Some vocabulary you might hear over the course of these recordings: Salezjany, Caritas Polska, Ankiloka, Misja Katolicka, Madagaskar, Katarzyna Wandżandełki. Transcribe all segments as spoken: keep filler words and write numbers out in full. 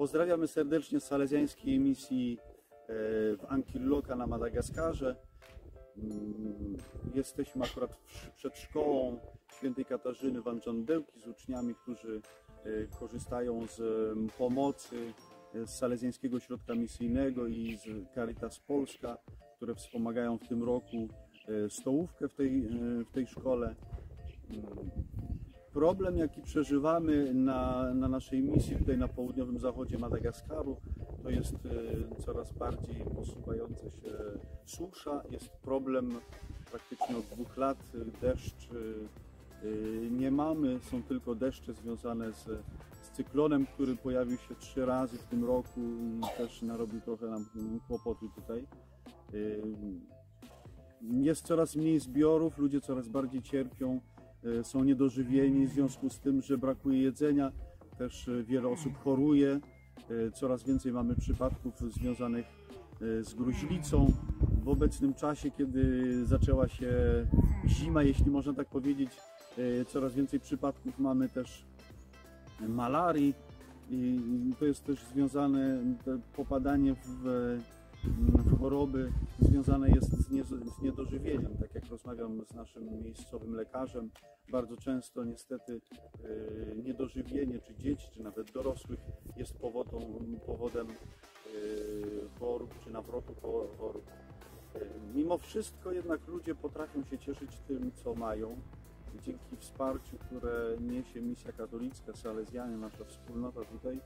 Pozdrawiamy serdecznie z salezjańskiej misji w Ankiloka na Madagaskarze. Jesteśmy akurat przed szkołą świętej Katarzyny Wandżandełki z uczniami, którzy korzystają z pomocy z Salezjańskiego Ośrodka Misyjnego i z Caritas Polska, które wspomagają w tym roku stołówkę w tej, w tej szkole. Problem, jaki przeżywamy na, na naszej misji tutaj na południowym zachodzie Madagaskaru, to jest coraz bardziej posuwająca się susza. Jest problem praktycznie od dwóch lat. Deszcz nie mamy, są tylko deszcze związane z, z cyklonem, który pojawił się trzy razy w tym roku i też narobił trochę nam kłopotu tutaj. Jest coraz mniej zbiorów, ludzie coraz bardziej cierpią, są niedożywieni w związku z tym, że brakuje jedzenia, też wiele osób choruje, coraz więcej mamy przypadków związanych z gruźlicą. W obecnym czasie, kiedy zaczęła się zima, jeśli można tak powiedzieć, coraz więcej przypadków mamy też malarii i to jest też związane, popadanie w choroby związane jest z, nie, z niedożywieniem, tak jak rozmawiam z naszym miejscowym lekarzem. Bardzo często niestety y, niedożywienie czy dzieci, czy nawet dorosłych jest powodą, powodem y, chorób czy nawrotu chorób. Y, mimo wszystko jednak ludzie potrafią się cieszyć tym, co mają. Dzięki wsparciu, które niesie Misja Katolicka, Salezjany, nasza wspólnota tutaj,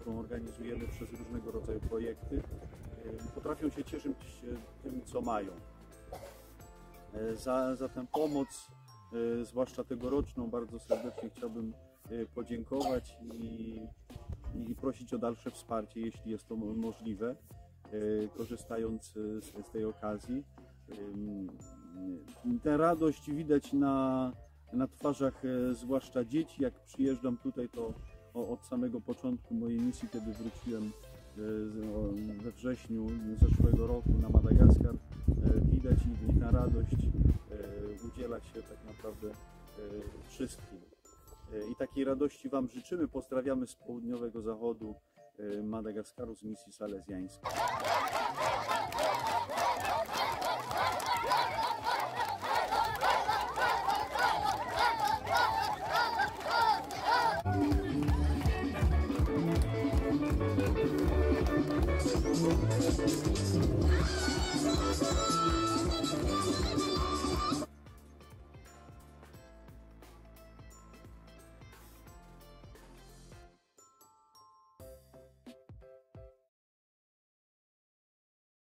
którą organizujemy przez różnego rodzaju projekty, potrafią się cieszyć tym, co mają. Za, za tę pomoc, zwłaszcza tegoroczną, bardzo serdecznie chciałbym podziękować i, i prosić o dalsze wsparcie, jeśli jest to możliwe, korzystając z, z tej okazji. Tę radość widać na, na twarzach zwłaszcza dzieci. Jak przyjeżdżam tutaj, to od samego początku mojej misji, kiedy wróciłem we wrześniu zeszłego roku na Madagaskar, widać i ta radość udziela się tak naprawdę wszystkim. I takiej radości Wam życzymy. Pozdrawiamy z południowego zachodu Madagaskaru z misji salezjańskiej. We'll be right back.